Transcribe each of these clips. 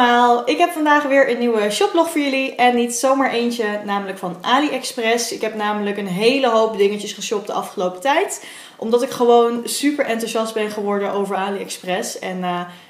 allemaal, ik heb vandaag weer een nieuwe shoplog voor jullie en niet zomaar eentje, namelijk van AliExpress. Ik heb namelijk een hele hoop dingetjes geshopt de afgelopen tijd, omdat ik gewoon super enthousiast ben geworden over AliExpress en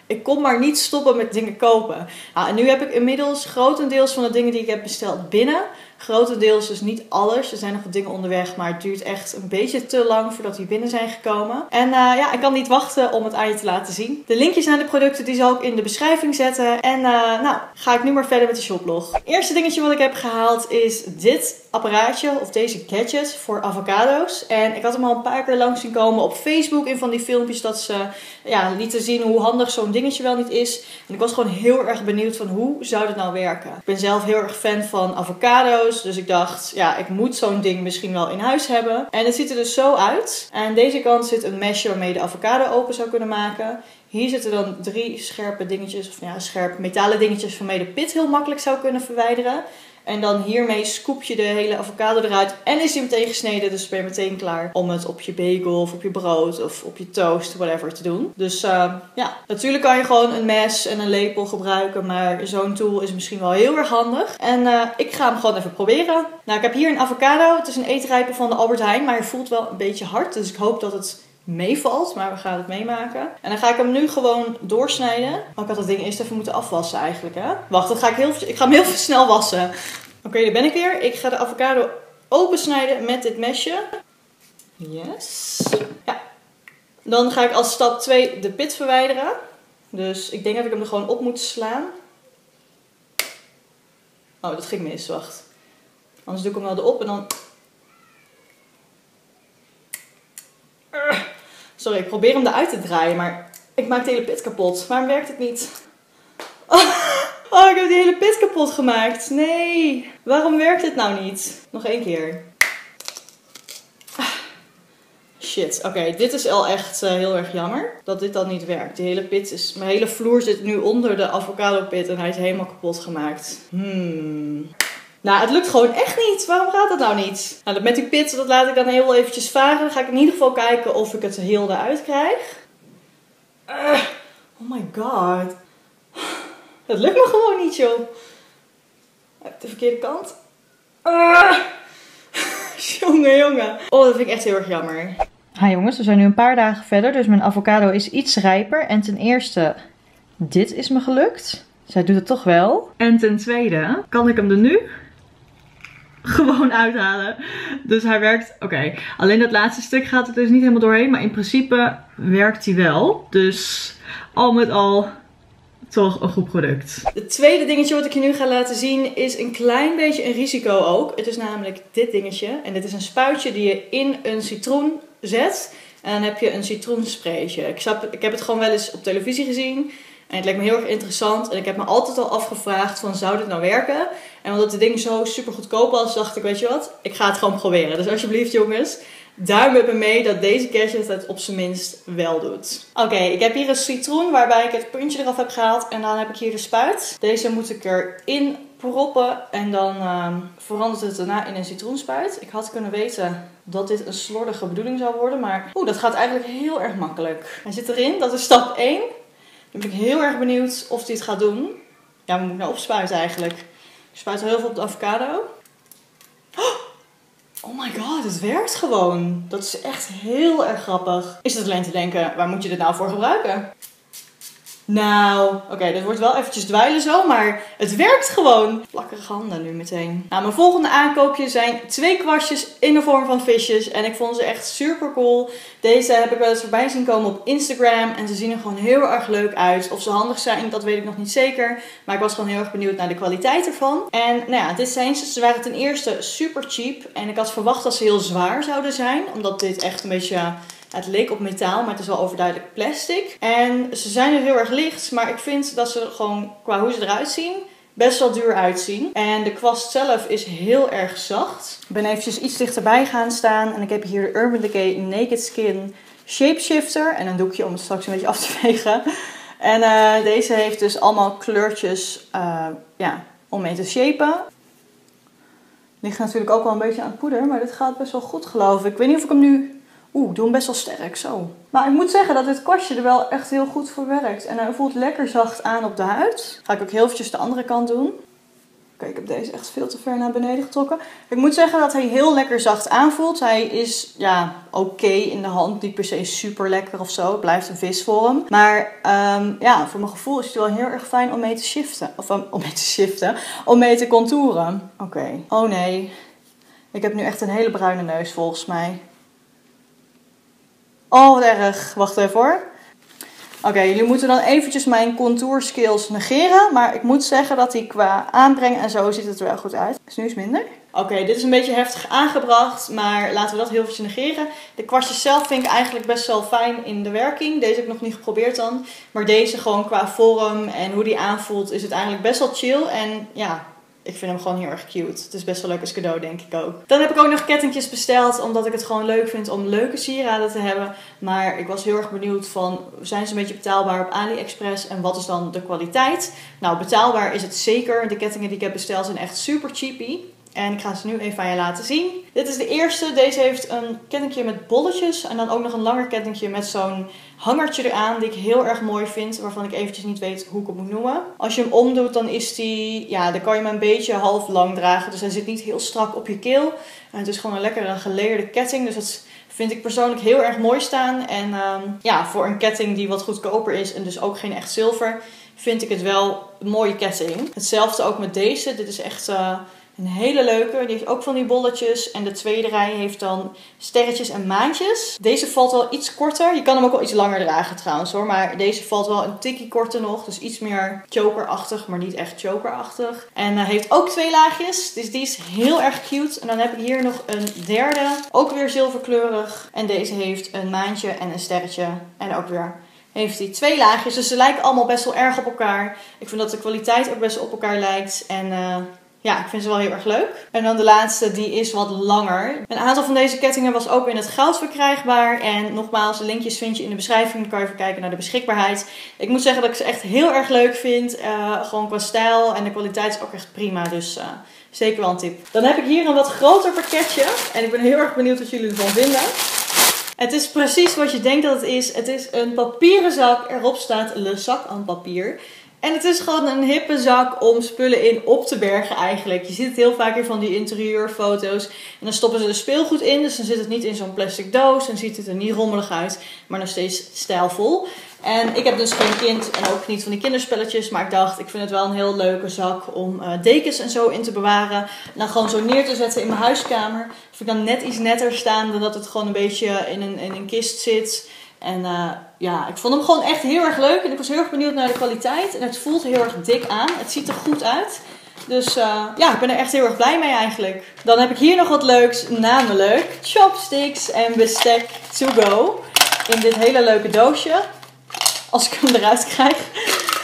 ik kon maar niet stoppen met dingen kopen. Nou, en nu heb ik inmiddels grotendeels van de dingen die ik heb besteld binnen. Grotendeels dus niet alles. Er zijn nog wat dingen onderweg, maar het duurt echt een beetje te lang voordat die binnen zijn gekomen. En ja, ik kan niet wachten om het aan je te laten zien. De linkjes naar de producten die zal ik in de beschrijving zetten. En nou, ga ik nu maar verder met de shoplog. Het eerste dingetje wat ik heb gehaald is dit apparaatje, of deze gadget voor avocado's. En ik had hem al een paar keer langs zien komen op Facebook in van die filmpjes dat ze lieten zien hoe handig zo'n dingetje wel niet is. En ik was gewoon heel erg benieuwd van hoe zou dit nou werken. Ik ben zelf heel erg fan van avocado's. Dus ik dacht, ja, ik moet zo'n ding misschien wel in huis hebben. En het ziet er dus zo uit. Aan deze kant zit een mesje waarmee je de avocado open zou kunnen maken. Hier zitten dan drie scherpe dingetjes, of ja, scherp metalen dingetjes waarmee de pit heel makkelijk zou kunnen verwijderen. En dan hiermee scoop je de hele avocado eruit en is die meteen gesneden. Dus ben je meteen klaar om het op je bagel of op je brood of op je toast, whatever, te doen. Dus ja, natuurlijk kan je gewoon een mes en een lepel gebruiken. Maar zo'n tool is misschien wel heel erg handig. En ik ga hem gewoon even proberen. Nou, ik heb hier een avocado. Het is een eetrijpe van de Albert Heijn, maar hij voelt wel een beetje hard. Dus ik hoop dat het meevalt, maar we gaan het meemaken. En dan ga ik hem nu gewoon doorsnijden. Oh, ik had dat ding eerst even moeten afwassen eigenlijk, hè? Wacht, dan ga ik, ik ga hem heel snel wassen. Oké, daar ben ik weer. Ik ga de avocado opensnijden met dit mesje. Yes. Ja. Dan ga ik als stap 2 de pit verwijderen. Dus ik denk dat ik hem er gewoon op moet slaan. Oh, dat ging mis. Wacht. Anders doe ik hem wel erop en dan... Sorry, ik probeer hem eruit te draaien, maar ik maak de hele pit kapot. Waarom werkt het niet? Oh, ik heb de hele pit kapot gemaakt. Nee. Waarom werkt het nou niet? Nog één keer. Shit. Oké, dit is al echt heel erg jammer dat dit dan niet werkt. Die hele pit is... Mijn hele vloer zit nu onder de avocado pit en hij is helemaal kapot gemaakt. Nou, het lukt gewoon echt niet. Waarom gaat dat nou niet? Nou, met die pit, dat laat ik dan heel eventjes varen. Dan ga ik in ieder geval kijken of ik het heel eruit krijg. Oh my god. Het lukt me gewoon niet, joh. De verkeerde kant. Jongen. Oh, dat vind ik echt heel erg jammer. Hi jongens, we zijn nu een paar dagen verder. Dus mijn avocado is iets rijper. En ten eerste, dit is me gelukt. Zij doet het toch wel. En ten tweede, kan ik hem er nu gewoon uithalen. Dus hij werkt, oké. Alleen dat laatste stuk gaat er dus niet helemaal doorheen. Maar in principe werkt hij wel. Dus al met al... toch een goed product. Het tweede dingetje wat ik je nu ga laten zien is een klein beetje een risico ook. Het is namelijk dit dingetje. En dit is een spuitje die je in een citroen zet. En dan heb je een citroenspraytje. Ik heb het gewoon wel eens op televisie gezien. En het leek me heel erg interessant. En ik heb me altijd al afgevraagd van, zou dit nou werken? En omdat het ding zo super goedkoop was, dacht ik, weet je wat? Ik ga het gewoon proberen. Dus alsjeblieft jongens, duim met me mee dat deze gadget het op zijn minst wel doet. Oké, ik heb hier een citroen waarbij ik het puntje eraf heb gehaald. En dan heb ik hier de spuit. Deze moet ik erin proppen. En dan verandert het daarna in een citroenspuit. Ik had kunnen weten dat dit een slordige bedoeling zou worden. Maar dat gaat eigenlijk heel erg makkelijk. Hij zit erin. Dat is stap 1. Dan ben ik heel erg benieuwd of dit gaat doen. Ja, we moeten nou opspuiten eigenlijk. Ik spuit heel veel op de avocado. Oh my god, het werkt gewoon. Dat is echt heel erg grappig. Is het alleen te denken, waar moet je dit nou voor gebruiken? Nou, oké, dit wordt wel eventjes dweilen zo, maar het werkt gewoon. Plakkerige handen nu meteen. Nou, mijn volgende aankoopje zijn 2 kwastjes in de vorm van visjes. En ik vond ze echt super cool. Deze heb ik wel eens voorbij zien komen op Instagram. En ze zien er gewoon heel erg leuk uit. Of ze handig zijn, dat weet ik nog niet zeker. Maar ik was gewoon heel erg benieuwd naar de kwaliteit ervan. En nou ja, dit zijn ze. Ze waren ten eerste super cheap. En ik had verwacht dat ze heel zwaar zouden zijn. Omdat dit echt een beetje... Het leek op metaal, maar het is wel overduidelijk plastic. En ze zijn er heel erg licht, maar ik vind dat ze gewoon, qua hoe ze eruit zien, best wel duur uitzien. En de kwast zelf is heel erg zacht. Ik ben eventjes iets dichterbij gaan staan. En ik heb hier de Urban Decay Naked Skin Shapeshifter. En een doekje om het straks een beetje af te vegen. En deze heeft dus allemaal kleurtjes om mee te shapen. Ligt natuurlijk ook wel een beetje aan het poeder, maar dit gaat best wel goed geloof ik. Ik weet niet of ik hem nu... Oeh, ik doe hem best wel sterk, zo. Maar ik moet zeggen dat dit kwastje er wel echt heel goed voor werkt. En hij voelt lekker zacht aan op de huid. Ga ik ook heel eventjes de andere kant doen. Kijk, ik heb deze echt veel te ver naar beneden getrokken. Ik moet zeggen dat hij heel lekker zacht aanvoelt. Hij is, ja, oké in de hand. Niet per se super lekker of zo. Het blijft een visvorm. Maar ja, voor mijn gevoel is het wel heel erg fijn om mee te shiften. Of om mee te contouren. Oké. Oh nee. Ik heb nu echt een hele bruine neus volgens mij. Oh, wat erg. Wacht even hoor. Oké, jullie moeten dan eventjes mijn contour skills negeren. Maar ik moet zeggen dat die qua aanbrengen en zo ziet het er wel goed uit. Dus nu is minder. Oké, dit is een beetje heftig aangebracht. Maar laten we dat heel eventjes negeren. De kwastjes zelf vind ik eigenlijk best wel fijn in de werking. Deze heb ik nog niet geprobeerd dan. Maar deze gewoon qua vorm en hoe die aanvoelt is het eigenlijk best wel chill. En ja... ik vind hem gewoon heel erg cute. Het is best wel leuk als cadeau, denk ik ook. Dan heb ik ook nog kettingjes besteld, omdat ik het gewoon leuk vind om leuke sieraden te hebben. Maar ik was heel erg benieuwd van, zijn ze een beetje betaalbaar op AliExpress en wat is dan de kwaliteit? Nou, betaalbaar is het zeker. De kettingen die ik heb besteld zijn echt super cheapie. En ik ga ze nu even aan je laten zien. Dit is de eerste. Deze heeft een kettingje met bolletjes. En dan ook nog een langer kettingje met zo'n hangertje eraan. Die ik heel erg mooi vind. Waarvan ik eventjes niet weet hoe ik het moet noemen. Als je hem omdoet dan is die... ja, dan kan je hem een beetje half lang dragen. Dus hij zit niet heel strak op je keel. En het is gewoon een lekkere geleerde ketting. Dus dat vind ik persoonlijk heel erg mooi staan. En ja, voor een ketting die wat goedkoper is. En dus ook geen echt zilver. Vind ik het wel een mooie ketting. Hetzelfde ook met deze. Dit is echt... een hele leuke, die heeft ook van die bolletjes. En de tweede rij heeft dan sterretjes en maantjes. Deze valt wel iets korter. Je kan hem ook wel iets langer dragen trouwens hoor. Maar deze valt wel een tikkie korter nog. Dus iets meer chokerachtig, maar niet echt chokerachtig. En hij heeft ook twee laagjes. Dus die is heel erg cute. En dan heb ik hier nog een derde. Ook weer zilverkleurig. En deze heeft een maantje en een sterretje. En ook weer... heeft hij twee laagjes. Dus ze lijken allemaal best wel erg op elkaar. Ik vind dat de kwaliteit ook best wel op elkaar lijkt. En... ja, ik vind ze wel heel erg leuk. En dan de laatste, die is wat langer. Een aantal van deze kettingen was ook in het goud verkrijgbaar. En nogmaals, de linkjes vind je in de beschrijving. Dan kan je even kijken naar de beschikbaarheid. Ik moet zeggen dat ik ze echt heel erg leuk vind. Gewoon qua stijl en de kwaliteit is ook echt prima. Dus zeker wel een tip. Dan heb ik hier een wat groter pakketje. En ik ben heel erg benieuwd wat jullie ervan vinden. Het is precies wat je denkt dat het is. Het is een papieren zak. Erop staat le zak aan papier. En het is gewoon een hippe zak om spullen in op te bergen eigenlijk. Je ziet het heel vaak in van die interieurfoto's. En dan stoppen ze er speelgoed in. Dus dan zit het niet in zo'n plastic doos. Dan ziet het er niet rommelig uit. Maar nog steeds stijlvol. En ik heb dus geen kind en ook niet van die kinderspelletjes. Maar ik dacht, ik vind het wel een heel leuke zak om dekens en zo in te bewaren. En dan gewoon zo neer te zetten in mijn huiskamer. Vind ik dan net iets netter staan dan dat het gewoon een beetje in een kist zit. En ja, ik vond hem gewoon echt heel erg leuk. En ik was heel erg benieuwd naar de kwaliteit. En het voelt heel erg dik aan. Het ziet er goed uit. Dus ja, ik ben er echt heel erg blij mee eigenlijk. Dan heb ik hier nog wat leuks. Namelijk chopsticks en bestek to go. In dit hele leuke doosje. Als ik hem eruit krijg.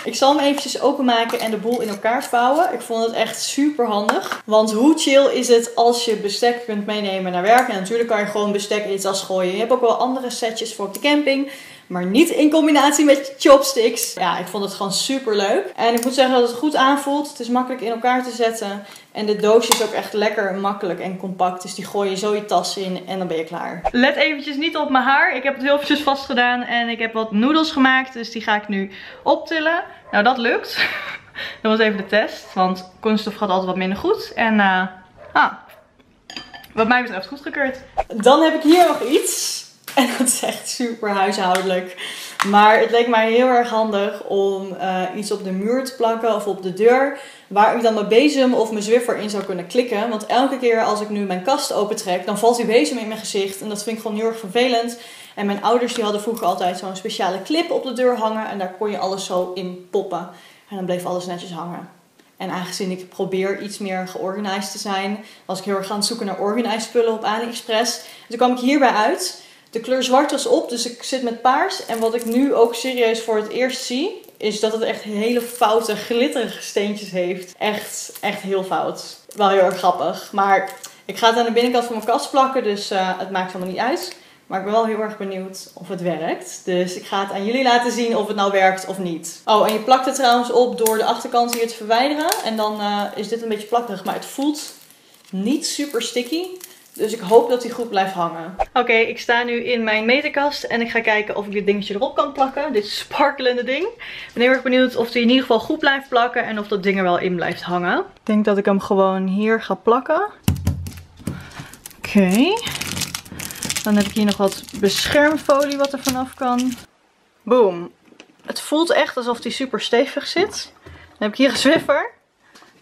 Ik zal hem eventjes openmaken en de boel in elkaar vouwen. Ik vond het echt super handig. Want hoe chill is het als je bestek kunt meenemen naar werk. En natuurlijk kan je gewoon bestek in je tas gooien. Je hebt ook wel andere setjes voor op de camping. Maar niet in combinatie met chopsticks. Ja, ik vond het gewoon super leuk. En ik moet zeggen dat het goed aanvoelt. Het is makkelijk in elkaar te zetten. En de doosje is ook echt lekker makkelijk en compact. Dus die gooi je zo je tas in en dan ben je klaar. Let eventjes niet op mijn haar. Ik heb het heel eventjes vastgedaan. En ik heb wat noedels gemaakt. Dus die ga ik nu optillen. Nou, dat lukt. Dat was even de test. Want kunststof gaat altijd wat minder goed. En wat mij betreft goedgekeurd. Dan heb ik hier nog iets. En dat is echt super huishoudelijk. Maar het leek mij heel erg handig om iets op de muur te plakken of op de deur. Waar ik dan mijn bezem of mijn Zwiffer in zou kunnen klikken. Want elke keer als ik nu mijn kast opentrek, dan valt die bezem in mijn gezicht. En dat vind ik gewoon heel erg vervelend. En mijn ouders die hadden vroeger altijd zo'n speciale clip op de deur hangen. En daar kon je alles zo in poppen. En dan bleef alles netjes hangen. En aangezien ik probeer iets meer georganiseerd te zijn, was ik heel erg aan het zoeken naar organized spullen op AliExpress. En toen kwam ik hierbij uit. De kleur zwart was op, dus ik zit met paars. En wat ik nu ook serieus voor het eerst zie, is dat het echt hele foute, glitterige steentjes heeft. Echt heel fout. Wel heel erg grappig. Maar ik ga het aan de binnenkant van mijn kast plakken, dus het maakt helemaal niet uit. Maar ik ben wel heel erg benieuwd of het werkt. Dus ik ga het aan jullie laten zien of het nou werkt of niet. Oh, en je plakt het trouwens op door de achterkant hier te verwijderen. En dan is dit een beetje plakkerig, maar het voelt niet super sticky. Dus ik hoop dat die goed blijft hangen. Oké, ik sta nu in mijn meterkast en ik ga kijken of ik dit dingetje erop kan plakken. Dit sparkelende ding. Ik ben heel erg benieuwd of die in ieder geval goed blijft plakken en of dat ding er wel in blijft hangen. Ik denk dat ik hem gewoon hier ga plakken. Oké. Dan heb ik hier nog wat beschermfolie wat er vanaf kan. Boom. Het voelt echt alsof die super stevig zit. Dan heb ik hier een Zwiffer.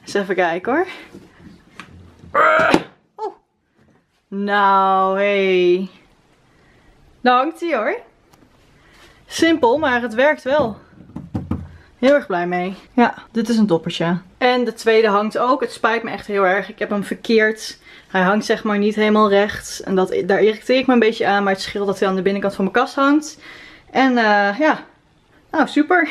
Eens even kijken hoor. Oh. Nou, hey. Nou hangt hij hoor. Simpel, maar het werkt wel. Heel erg blij mee. Ja, dit is een doppertje. En de tweede hangt ook. Het spijt me echt heel erg. Ik heb hem verkeerd. Hij hangt zeg maar niet helemaal recht. En daar irriteer ik me een beetje aan. Maar het scheelt dat hij aan de binnenkant van mijn kast hangt. En ja. Nou, super.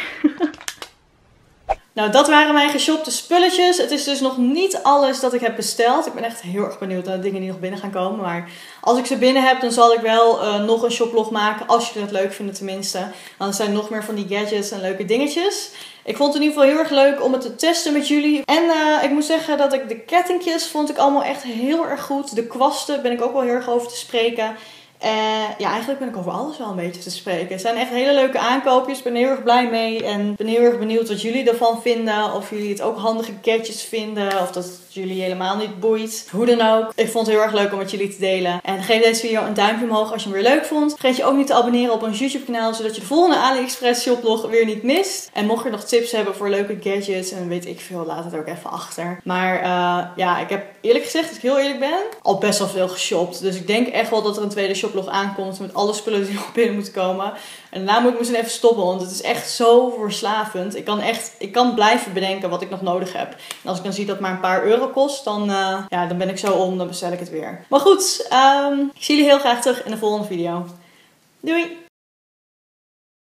Nou, dat waren mijn geshopte spulletjes. Het is dus nog niet alles dat ik heb besteld. Ik ben echt heel erg benieuwd naar de dingen die nog binnen gaan komen. Maar als ik ze binnen heb, dan zal ik wel nog een shoplog maken. Als jullie dat leuk vinden tenminste. Dan zijn er nog meer van die gadgets en leuke dingetjes. Ik vond het in ieder geval heel erg leuk om het te testen met jullie. En ik moet zeggen dat ik de kettingjes vond ik allemaal echt heel erg goed. De kwasten ben ik ook wel heel erg over te spreken. Ja, eigenlijk ben ik over alles wel een beetje te spreken. Het zijn echt hele leuke aankoopjes. Ik ben heel erg blij mee. En ben heel erg benieuwd wat jullie ervan vinden. Of jullie het ook handige gadgets vinden. Of dat het jullie helemaal niet boeit. Hoe dan ook. Ik vond het heel erg leuk om met jullie te delen. En geef deze video een duimpje omhoog als je hem weer leuk vond. Vergeet je ook niet te abonneren op ons YouTube kanaal. Zodat je de volgende AliExpress shoplog weer niet mist. En mocht je nog tips hebben voor leuke gadgets. En weet ik veel, laat het ook even achter. Maar ja, ik heb eerlijk gezegd, als ik heel eerlijk ben, al best wel veel geshopt. Dus ik denk echt wel dat er een tweede shoplog aankomt met alle spullen die nog binnen moeten komen. En daarna moet ik misschien even stoppen, want het is echt zo verslavend. Ik kan blijven bedenken wat ik nog nodig heb. En als ik dan zie dat het maar een paar euro kost, dan, ja, dan ben ik zo om, dan bestel ik het weer. Maar goed, ik zie jullie heel graag terug in de volgende video. Doei!